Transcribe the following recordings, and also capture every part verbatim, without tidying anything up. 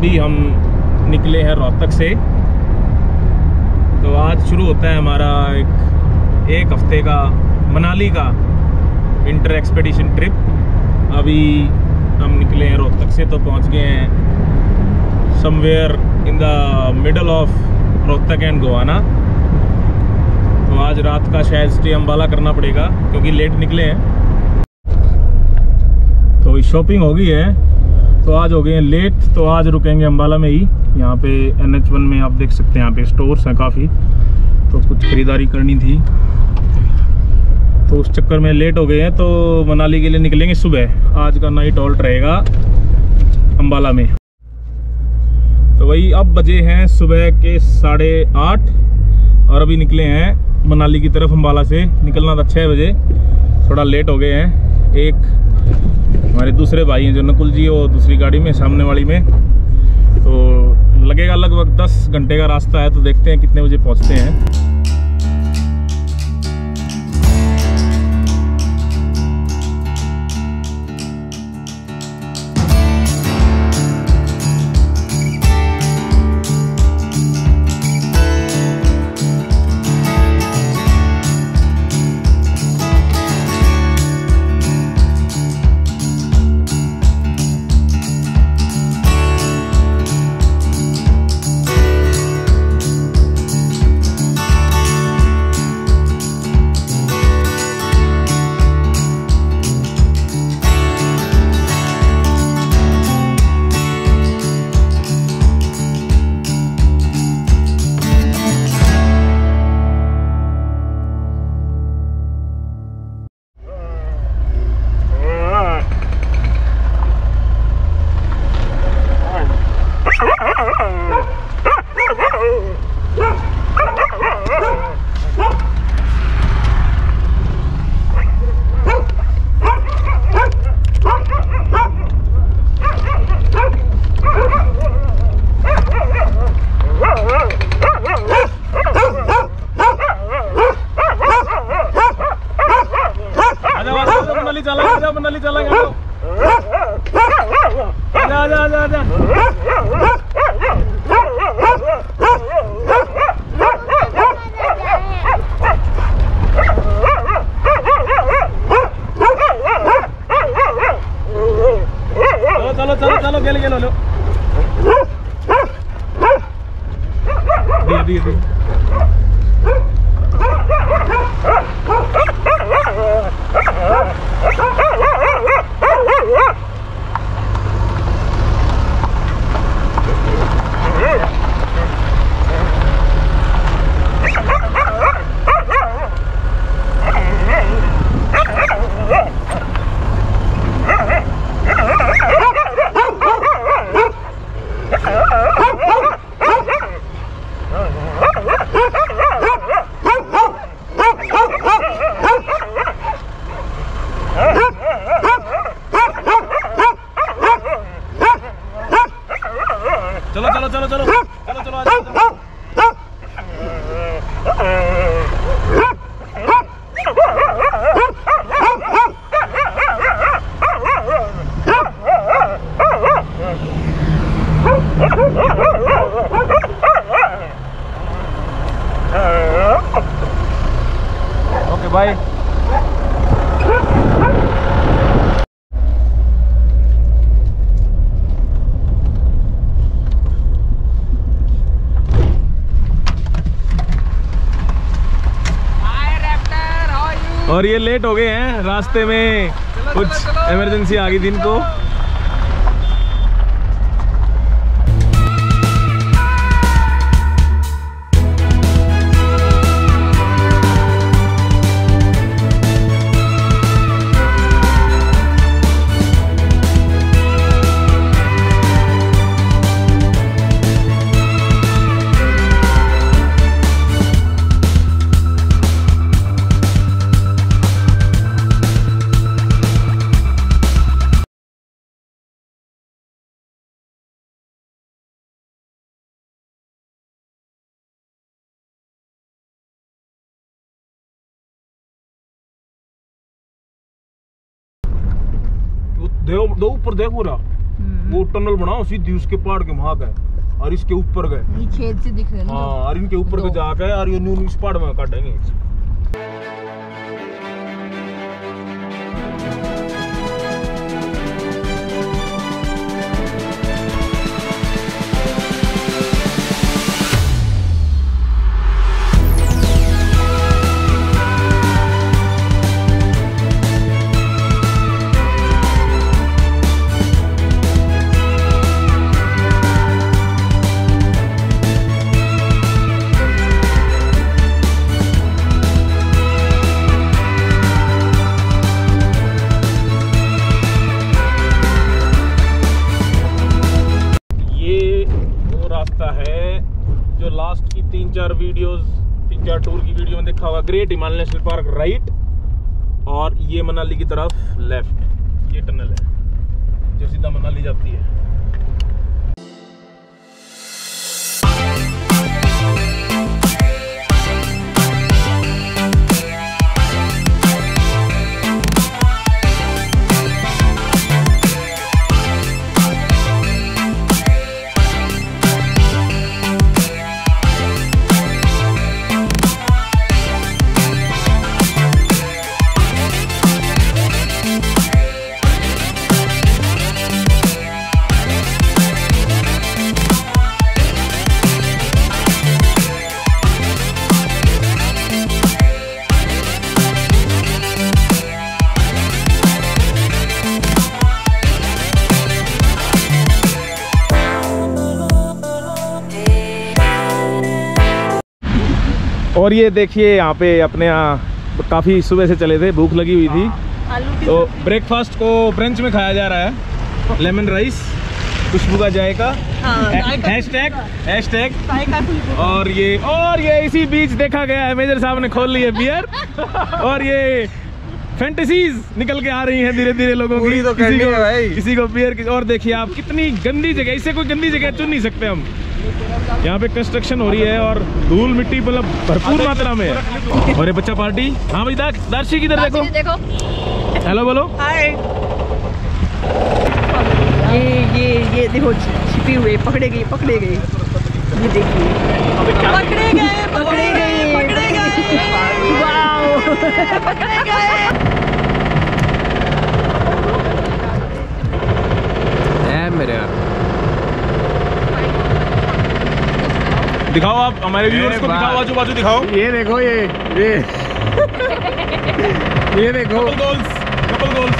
अभी हम निकले हैं रोहतक से, तो आज शुरू होता है हमारा एक एक हफ्ते का मनाली का विंटर एक्सपेडिशन ट्रिप। अभी हम निकले हैं रोहतक से तो पहुंच गए हैं somewhere in the middle of Rohtak and Gohana. तो आज रात का शायद स्टे अम्बाला करना पड़ेगा क्योंकि लेट निकले हैं। तो शॉपिंग हो गई है, तो आज हो गए हैं लेट, तो आज रुकेंगे अम्बाला में ही। यहाँ पे एन एच वन में आप देख सकते हैं यहाँ पे स्टोर्स हैं काफ़ी, तो कुछ खरीदारी करनी थी तो उस चक्कर में लेट हो गए हैं। तो मनाली के लिए निकलेंगे सुबह, आज का नाइट हॉल्ट रहेगा अम्बाला में। तो वही अब बजे हैं सुबह के साढ़े आठ और अभी निकले हैं मनाली की तरफ। अम्बाला से निकलना था छः बजे, थोड़ा लेट हो गए हैं। एक हमारे दूसरे भाई हैं जो नकुल जी, वो दूसरी गाड़ी में सामने वाली में, तो लगेगा लगभग दस घंटे का रास्ता है। तो देखते हैं कितने बजे पहुँचते हैं। और ये लेट हो गए हैं, रास्ते में कुछ इमरजेंसी आ गई थी इनको। दो ऊपर देखो रहा वो टनल बनाओ सीधी उसके पहाड़ के वहां गए और इसके ऊपर गए छेद से दिख रहे हैं। हाँ, और इनके ऊपर के जा गए और ये नून इस पहाड़ में काटेंगे। तीन चार टूर की वीडियो में देखा होगा, great Himalayan national park right और ये मनाली की तरफ लेफ्ट। ये टनल है जो सीधा मनाली जाती है। और ये देखिए यहाँ पे अपने यहाँ काफ़ी सुबह से चले थे, भूख लगी हुई थी तो ब्रेकफास्ट को फ्रेंच में खाया जा रहा है। लेमन राइस, खुशबू का जायका, हैशटैग हैशटैग और ये और ये इसी बीच देखा गया है मेजर साहब ने खोल ली है बियर और ये फैंटेसीज निकल के आ रही हैं धीरे धीरे लोगों की। तो किसी को भाई किसी को बियर की। और देखिए आप कितनी गंदी जगह, इससे कोई गंदी जगह चुन नहीं सकते हम। यहाँ पे कंस्ट्रक्शन हो रही है और धूल मिट्टी मतलब भरपूर मात्रा में है। और ये बच्चा पार्टी। हाँ भाई दर्शी किधर देखो देखो हेलो बोलो हाय। ये ये ये देखो छिपी हुए पकड़े गए पकड़े गए ये देखिए पकड़े गए पकड़े गए पकड़े गए वाह पकड़े गए है मेरे यार। दिखाओ आप हमारे व्यूअर्स को, दिखाओ आजू बाजू दिखाओ। ये देखो ये ये ये देखो गोल्स कपल गोल्स।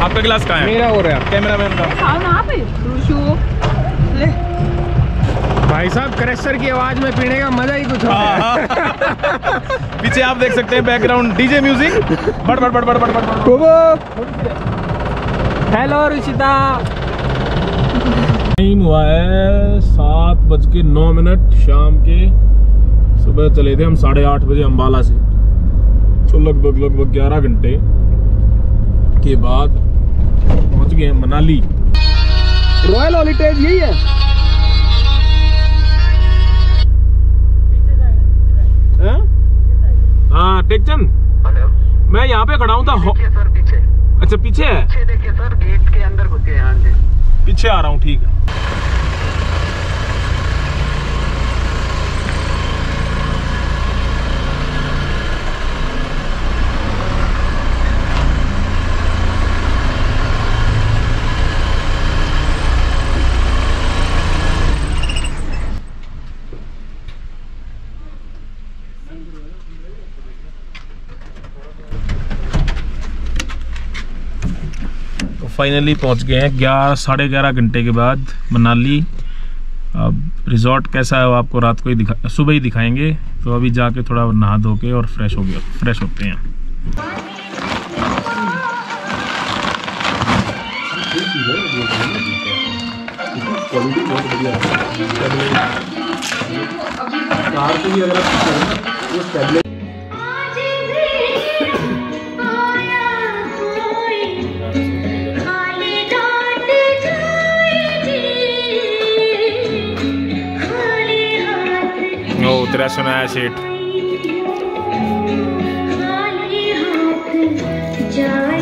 आपका गिलास कहाँ है? मेरा हो रहा है कैमरा मैन का। खाओ ना आप ले भाई साहब, करेक्टर की आवाज में पीने का मजा ही कुछ होता है। पीछे आप देख सकते हैं बैकग्राउंड डीजे म्यूजिक बड़ बड़ बड़ बड़ बड़ बड़। हेलो रुशिता, टाइम हुआ है सात बज के नौ मिनट शाम के। सुबह चले थे हम साढ़े आठ बजे अम्बाला से, तो लगभग लगभग ग्यारह घंटे के बाद पहुंच गए हैं मनाली। रॉयल हेरिटेज यही है। हाँ टेकचंद, मैं यहाँ पे खड़ा हूँ था। अच्छा पीछे है, पीछे देखिए सर, गेट के अंदर घुसे हैं। हाँ जी पीछे आ रहा हूँ, ठीक है। फाइनली पहुंच गए हैं ग्यारह साढ़े ग्यारह घंटे के बाद मनाली। अब रिज़ॉर्ट कैसा है वो आपको रात को ही दिखा सुबह ही दिखाएंगे। तो अभी जाके थोड़ा नहा धो के और फ्रेश हो गया फ्रेश होते हैं। तो तेरा सुनाया सेठ।